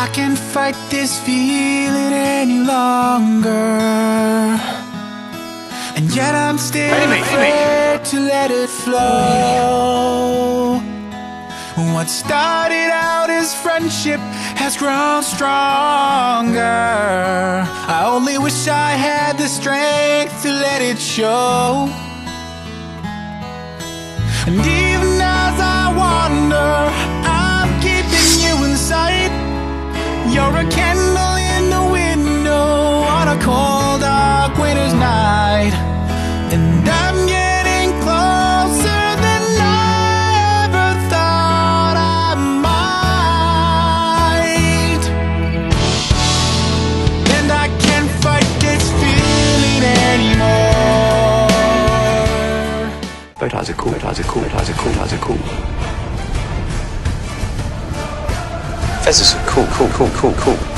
I can't fight this feeling any longer, and yet I'm still afraid to let it flow. What started out as friendship has grown stronger. I only wish I had the strength to let it show. And even as I wander, I'm keeping you in sight. You're a candle in the window on a cold, dark winter's night, and I'm getting closer than I ever thought I might. And I can't fight this feeling anymore. But how's it cool? How's it cool? How's it cool? How's it cool? This is cool.